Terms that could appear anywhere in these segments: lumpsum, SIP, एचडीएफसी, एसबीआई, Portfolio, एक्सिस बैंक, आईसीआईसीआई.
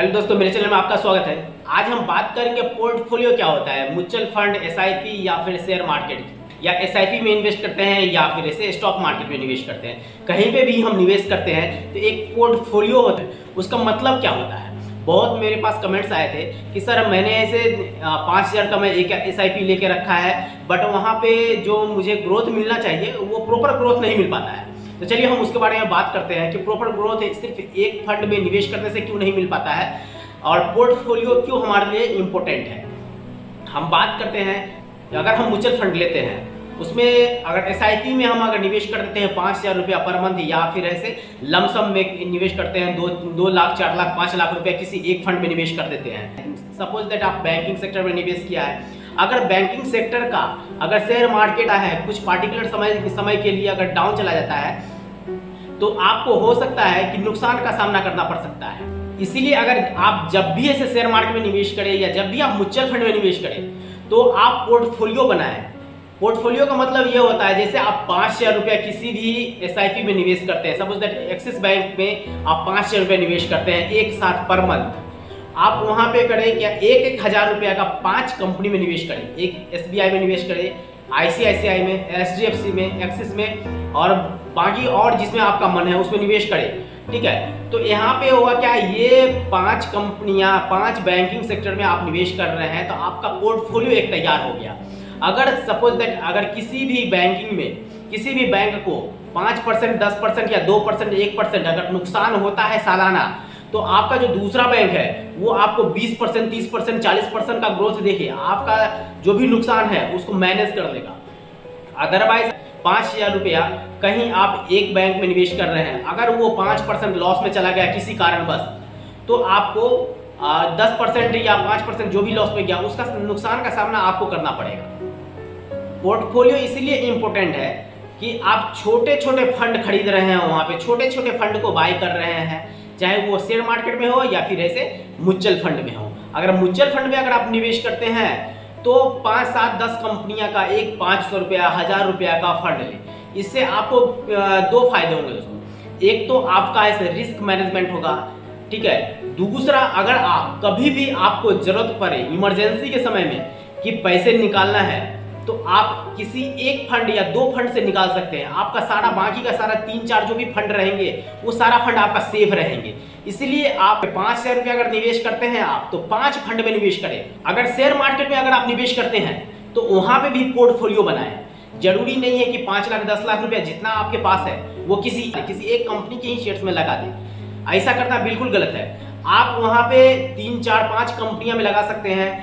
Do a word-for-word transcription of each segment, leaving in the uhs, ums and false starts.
Hello दोस्तों, मेरे channel में आपका स्वागत है। आज हम बात करेंगे पोर्टफोलियो क्या होता है, म्यूचुअल फंड, एसआईपी या फिर शेयर मार्केट, या एसआईपी में इन्वेस्ट करते हैं या फिर ऐसे स्टॉक मार्केट में निवेश करते हैं। कहीं पे भी हम निवेश करते हैं तो एक पोर्टफोलियो होता है, उसका मतलब क्या होता है। बहुत मेरे पास कमेंट्स आए थे कि सर मैंने ऐसे पाँच हज़ार का मैं एक एसआईपी लेके रखा है, बट वहाँ पे जो मुझे ग्रोथ मिलना चाहिए वो प्रॉपर ग्रोथ नहीं मिल पाता है। तो चलिए हम उसके बारे में बात करते हैं कि प्रॉपर ग्रोथ सिर्फ एक फंड में निवेश करने से क्यों नहीं मिल पाता है और पोर्टफोलियो क्यों हमारे लिए इम्पोर्टेंट है। हम बात करते हैं, अगर हम म्यूचुअल फंड लेते हैं उसमें अगर एसआईपी में हम अगर निवेश कर देते हैं पाँच हज़ार रुपया पर मंथ, या फिर ऐसे लमसम में निवेश करते हैं दो दो लाख चार लाख पाँच लाख रुपया किसी एक फंड में निवेश कर देते हैं। सपोज दैट आप बैंकिंग सेक्टर में निवेश किया है, अगर बैंकिंग सेक्टर का अगर शेयर मार्केट है कुछ पार्टिकुलर समय समय के लिए अगर डाउन चला जाता है तो आपको हो सकता है कि नुकसान का सामना करना पड़ सकता है। इसीलिए अगर आप जब भी ऐसे शेयर मार्केट में निवेश करें या जब भी आप म्यूचुअल फंड में निवेश करें तो आप पोर्टफोलियो बनाएं। पोर्टफोलियो का मतलब ये होता है, जैसे आप पाँच हज़ार रुपया किसी भी एसआईपी में निवेश करते हैं, सपोज दैट एक्सिस बैंक में आप पाँच हज़ार रुपया निवेश करते हैं एक साथ पर मंथ, आप वहाँ पे करें क्या एक एक हज़ार रुपया का पांच कंपनी में निवेश करें, एक एसबीआई में निवेश करें, आईसीआईसीआई में, एचडीएफसी में, एक्सिस में और बाकी और जिसमें आपका मन है उसमें निवेश करें। ठीक है, तो यहाँ पे होगा क्या, ये पांच कंपनियाँ पांच बैंकिंग सेक्टर में आप निवेश कर रहे हैं तो आपका पोर्टफोलियो एक तैयार हो गया। अगर सपोज दैट अगर किसी भी बैंकिंग में किसी भी बैंक को पाँच परसेंट दस परसेंट या दो परसेंट एक परसेंट अगर नुकसान होता है सालाना, तो आपका जो दूसरा बैंक है वो आपको बीस परसेंट तीस परसेंट चालीस परसेंट का ग्रोथ देके आपका जो भी नुकसान है उसको मैनेज कर लेगा। अदरवाइज पाँच हज़ार रुपया कहीं आप एक बैंक में निवेश कर रहे हैं, अगर वो पाँच परसेंट लॉस में चला गया किसी कारणवश तो आपको दस परसेंट या पाँच परसेंट जो भी लॉस में गया उसका नुकसान का सामना आपको करना पड़ेगा। पोर्टफोलियो इसीलिए इम्पोर्टेंट है कि आप छोटे छोटे फंड खरीद रहे हैं, वहाँ पे छोटे छोटे फंड को बाई कर रहे हैं, चाहे वो शेयर मार्केट में हो या फिर ऐसे म्यूचुअल फंड में हो। अगर म्यूचुअल फंड में अगर आप निवेश करते हैं तो पाँच सात दस कंपनियां का एक पाँच सौ रुपया हज़ार रुपया का फंड लें। इससे आपको दो फायदे होंगे दोस्तों, एक तो आपका ऐसे रिस्क मैनेजमेंट होगा, ठीक है। दूसरा, अगर आप कभी भी आपको जरूरत पड़े इमरजेंसी के समय में कि पैसे निकालना है तो आप किसी एक फंड या दो फंड से निकाल सकते हैं। आपका सारा बाकी का सारा तीन चार जो भी फंड रहेंगे वो सारा फंड आपका सेफ रहेंगे। इसलिए आप पाँच हज़ार रुपये अगर निवेश करते हैं आप तो पांच फंड में निवेश करें। अगर शेयर मार्केट में अगर आप निवेश करते हैं तो वहाँ पे भी पोर्टफोलियो बनाएं। जरूरी नहीं है कि पाँच लाख दस लाख रुपया जितना आपके पास है वो किसी किसी एक कंपनी के ही शेयर्स में लगा दें। ऐसा करना बिल्कुल गलत है। आप वहाँ पे तीन चार पाँच कंपनियाँ में लगा सकते हैं,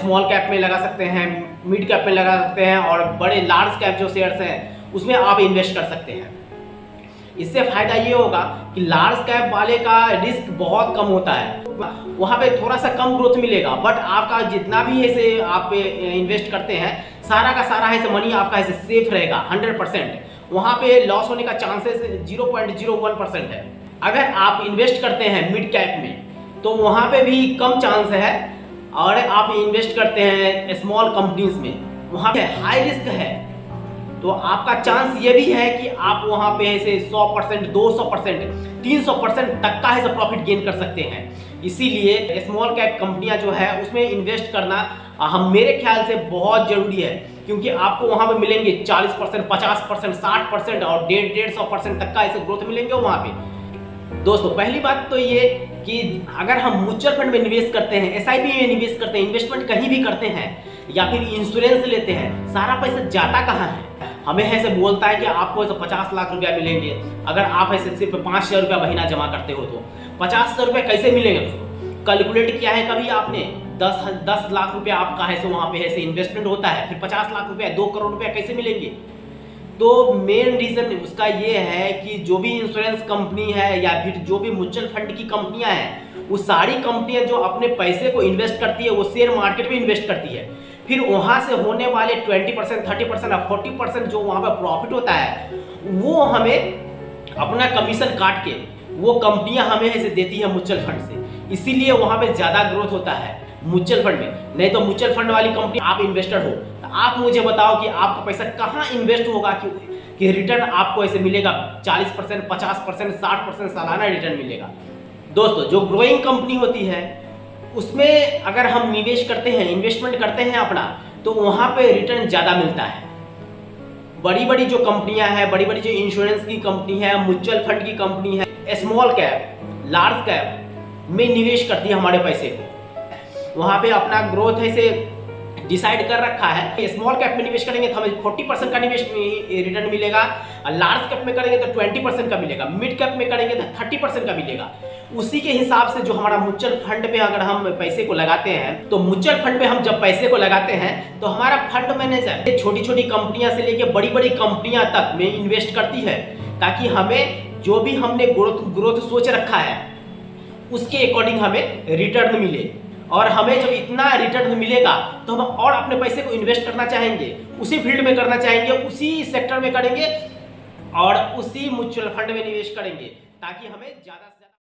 स्मॉल कैप में लगा सकते हैं, मिड कैप में लगा सकते हैं और बड़े लार्ज कैप जो शेयर्स हैं उसमें आप इन्वेस्ट कर सकते हैं। इससे फायदा ये होगा कि लार्ज कैप वाले का रिस्क बहुत कम होता है, वहाँ पे थोड़ा सा कम ग्रोथ मिलेगा, बट आपका जितना भी ऐसे आप इन्वेस्ट करते हैं सारा का सारा ऐसे मनी आपका ऐसे सेफ रहेगा हंड्रेड परसेंट। वहाँ पे लॉस होने का chances zero point zero one percent है। अगर आप इन्वेस्ट करते हैं मिड कैप में तो वहाँ पर भी कम चांस है, और आप इन्वेस्ट करते हैं स्मॉल कंपनीज में वहाँ पे हाई रिस्क है, तो आपका चांस ये भी है कि आप वहाँ पे ऐसे सौ परसेंट दो सौ परसेंट तीन सौ परसेंट तक का ऐसे प्रॉफिट गेन कर सकते हैं। इसीलिए स्मॉल कैप कंपनियाँ जो है उसमें इन्वेस्ट करना हम मेरे ख्याल से बहुत ज़रूरी है, क्योंकि आपको वहाँ पे मिलेंगे चालीस परसेंट पचास परसेंट साठ परसेंट और डेढ़ डेढ़ सौ परसेंट तक का ऐसे ग्रोथ मिलेंगे वहाँ पे। दोस्तों, पहली बात तो ये कि अगर हम म्यूचुअल फंड में निवेश करते हैं, एसआईपी में निवेश करते हैं, इन्वेस्टमेंट कहीं भी करते हैं या फिर इंश्योरेंस लेते हैं, सारा पैसा जाता कहाँ है। हमें ऐसे बोलता है कि आपको ऐसे पचास लाख रुपया मिलेंगे अगर आप ऐसे सिर्फ पाँच हज़ार रुपया महीना जमा करते हो तो। पचास हज़ार रुपया कैसे मिलेंगे दोस्तों, कैलकुलेट किया है कभी आपने? दस दस लाख रुपया आपका ऐसे वहाँ पे ऐसे इन्वेस्टमेंट होता है, फिर पचास लाख रुपया दो करोड़ रुपया कैसे मिलेंगे। तो मेन रीज़न उसका ये है कि जो भी इंश्योरेंस कंपनी है या फिर जो भी म्यूचुअल फंड की कंपनियां हैं वो सारी कंपनियां जो अपने पैसे को इन्वेस्ट करती है वो शेयर मार्केट में इन्वेस्ट करती है, फिर वहां से होने वाले बीस परसेंट तीस परसेंट और चालीस परसेंट जो वहां पर प्रॉफिट होता है वो हमें अपना कमीशन काट के वो कंपनियाँ हमें ऐसे देती है म्यूचुअल फंड से। इसीलिए वहाँ पर ज़्यादा ग्रोथ होता है म्यूचुअल फंड में, नहीं तो म्यूचुअल फंड वाली कंपनी आप इन्वेस्टर हो तो आप मुझे बताओ कि आपका पैसा कहाँ इन्वेस्ट होगा कि, कि रिटर्न आपको ऐसे मिलेगा चालीस परसेंट पचास परसेंट साठ परसेंट सालाना रिटर्न मिलेगा। दोस्तों जो ग्रोइंग कंपनी होती है उसमें अगर हम निवेश करते हैं, इन्वेस्टमेंट करते हैं अपना, तो वहाँ पे रिटर्न ज़्यादा मिलता है। बड़ी बड़ी जो कंपनियाँ हैं, बड़ी बड़ी जो इंश्योरेंस की कंपनी है, म्यूचुअल फंड की कंपनी है, स्मॉल कैप लार्ज कैप में निवेश करती है हमारे पैसे को। वहाँ पे अपना ग्रोथ है इसे डिसाइड कर रखा है। स्मॉल कैप में निवेश करेंगे तो हमें चालीस परसेंट का निवेश रिटर्न मिलेगा, लार्ज कैप में करेंगे तो बीस परसेंट का मिलेगा, मिड कैप में करेंगे तो तीस परसेंट का मिलेगा। उसी के हिसाब से जो हमारा म्यूचुअल फंड में अगर हम पैसे को लगाते हैं, तो म्यूचुअल फंड में हम जब पैसे को लगाते हैं तो हमारा फंड मैनेजर छोटी छोटी कंपनियां से लेकर बड़ी बड़ी कंपनियां तक में इन्वेस्ट करती है, ताकि हमें जो भी हमने ग्रोथ ग्रोथ सोच रखा है उसके अकॉर्डिंग हमें रिटर्न मिले। और हमें जब इतना रिटर्न मिलेगा तो हम और अपने पैसे को इन्वेस्ट करना चाहेंगे, उसी फील्ड में करना चाहेंगे, उसी सेक्टर में करेंगे और उसी म्यूचुअल फंड में निवेश करेंगे, ताकि हमें ज़्यादा